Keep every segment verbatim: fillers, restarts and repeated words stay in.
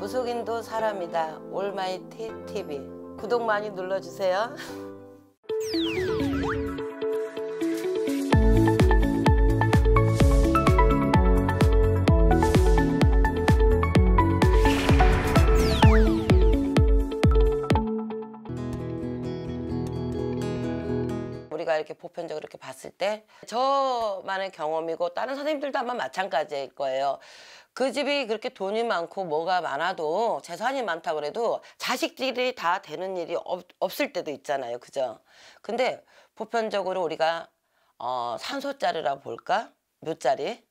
무속인도 사람이다. 올마이티티비 구독 많이 눌러주세요. 우리가 이렇게 보편적으로 이렇게 봤을 때 저만의 경험이고 다른 선생님들도 아마 마찬가지일 거예요. 그 집이 그렇게 돈이 많고 뭐가 많아도 재산이 많다 그래도 자식들이 다 되는 일이 없, 없을 때도 있잖아요. 그죠? 근데 보편적으로 우리가 어, 산소짜리라고 볼까? 묘짜리?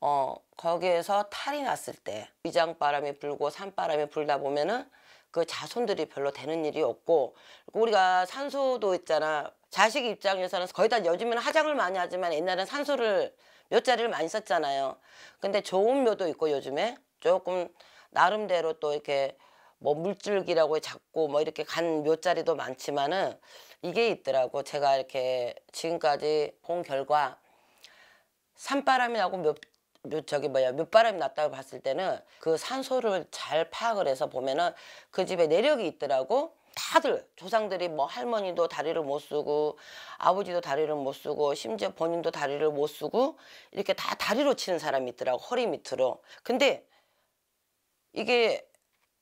어, 거기에서 탈이 났을 때 위장바람이 불고 산바람이 불다 보면은 그 자손들이 별로 되는 일이 없고, 우리가 산소도 있잖아. 자식 입장에서는 거의 다 요즘에는 화장을 많이 하지만 옛날에는 산소를 묘짜리를 많이 썼잖아요. 근데 좋은 묘도 있고 요즘에 조금 나름대로 또 이렇게 뭐 물줄기라고 잡고 뭐 이렇게 간 묘짜리도 많지만은 이게 있더라고. 제가 이렇게 지금까지 본 결과 산바람이 나고 묘 묘, 저기 뭐야 묘바람이 났다고 봤을 때는 그 산소를 잘 파악을 해서 보면은 그 집에 내력이 있더라고. 다들 조상들이 뭐 할머니도 다리를 못 쓰고 아버지도 다리를 못 쓰고 심지어 본인도 다리를 못 쓰고 이렇게 다 다리로 치는 사람이 있더라고. 허리 밑으로. 근데 이게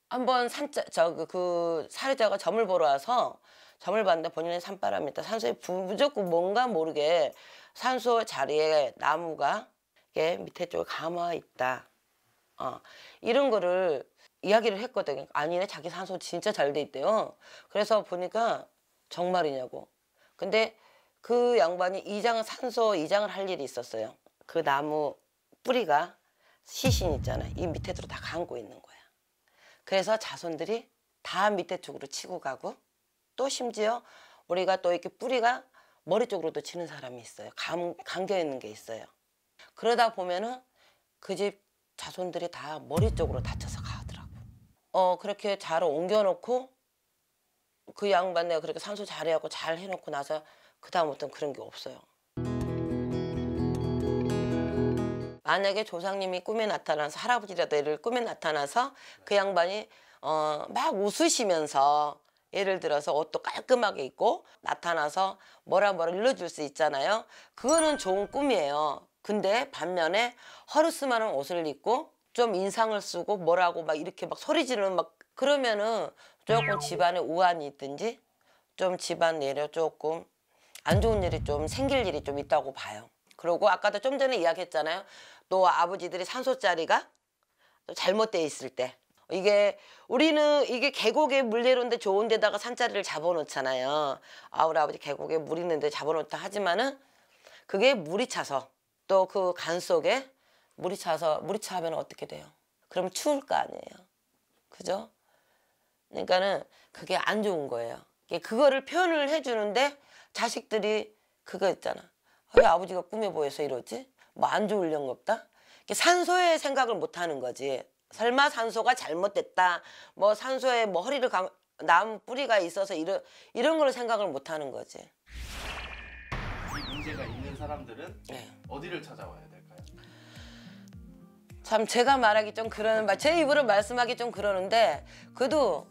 한번 산자 저 그 사례자가 점을 보러 와서 점을 봤는데 본인의 산바람이 있다. 산소에 무조건 뭔가 모르게 산소 자리에 나무가 게 밑에 쪽에 감아 있다. 어, 이런 거를 이야기를 했거든. 아니네, 자기 산소 진짜 잘 돼 있대요. 그래서 보니까 정말이냐고. 근데 그 양반이 이장 산소 이장을 할 일이 있었어요. 그 나무 뿌리가 시신 있잖아. 이 밑에 들어 다 감고 있는 거야. 그래서 자손들이 다 밑에 쪽으로 치고 가고, 또 심지어 우리가 또 이렇게 뿌리가 머리 쪽으로도 치는 사람이 있어요. 감, 감겨 있는 게 있어요. 그러다 보면은 그 집 자손들이 다 머리 쪽으로 다쳐서 가더라고. 어, 그렇게 잘 옮겨놓고 그 양반 내가 그렇게 산소 자리하고 잘 해놓고 나서 그다음부터는 그런 게 없어요. 만약에 조상님이 꿈에 나타나서 할아버지라도 얘를 꿈에 나타나서 그 양반이 어, 막 웃으시면서 예를 들어서 옷도 깔끔하게 입고 나타나서 뭐라 뭐라 일러줄 수 있잖아요. 그거는 좋은 꿈이에요. 근데 반면에 허루스만한 옷을 입고 좀 인상을 쓰고 뭐라고 막 이렇게 막 소리 지르면 막 그러면은 조금 집안에 우환이 있든지 좀 집안 내려 조금 안 좋은 일이 좀 생길 일이 좀 있다고 봐요. 그리고 아까도 좀 전에 이야기했잖아요. 또 아버지들이 산소자리가 잘못돼 있을 때 이게 우리는 이게 계곡에 물 내려오는데 좋은 데다가 산자리를 잡아놓잖아요. 아, 우리 아버지 계곡에 물 있는데 잡아놓다 하지만은 그게 물이 차서 또 그 간 속에 물이 차서 물이 차면 어떻게 돼요? 그럼 추울 거 아니에요. 그죠? 그러니까는 그게 안 좋은 거예요. 그거를 표현을 해주는데 자식들이 그거 있잖아. 왜 아버지가 꿈에 보여서 이러지? 뭐 안 좋으려는 없다? 산소의 생각을 못 하는 거지. 설마 산소가 잘못됐다. 뭐 산소에 뭐 허리를 감, 나무 뿌리가 있어서 이런 이런 걸 생각을 못 하는 거지. 문제가 있는 사람들은 네. 어디를 찾아와야 될까요? 참 제가 말하기 좀 그런 말, 제 입으로 말씀하기 좀 그러는데 그래도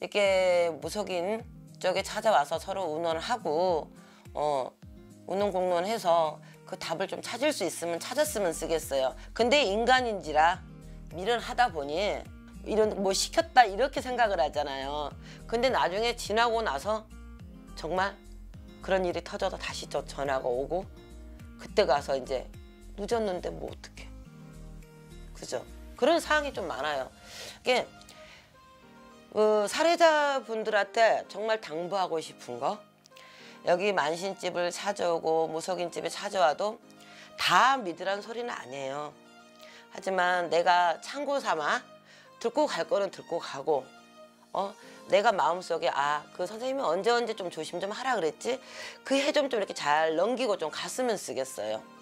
이렇게 무속인 쪽에 찾아와서 서로 의논하고 어, 의논 공론해서 그 답을 좀 찾을 수 있으면 찾았으면 쓰겠어요. 근데 인간인지라 미련하다 보니 이런 뭐 시켰다 이렇게 생각을 하잖아요. 근데 나중에 지나고 나서 정말 그런 일이 터져서 다시 저 전화가 오고 그때 가서 이제 늦었는데 뭐 어떡해. 그죠? 그런 상황이 좀 많아요. 이게 그 사례자분들한테 정말 당부하고 싶은 거, 여기 만신집을 찾아오고 무속인집에 찾아와도 다 믿으라는 소리는 아니에요. 하지만 내가 참고 삼아 듣고 갈 거는 듣고 가고 어? 내가 마음속에 아, 그 선생님이 언제 언제 좀 조심 좀 하라 그랬지? 그 해 좀 좀 이렇게 잘 넘기고 좀 갔으면 쓰겠어요.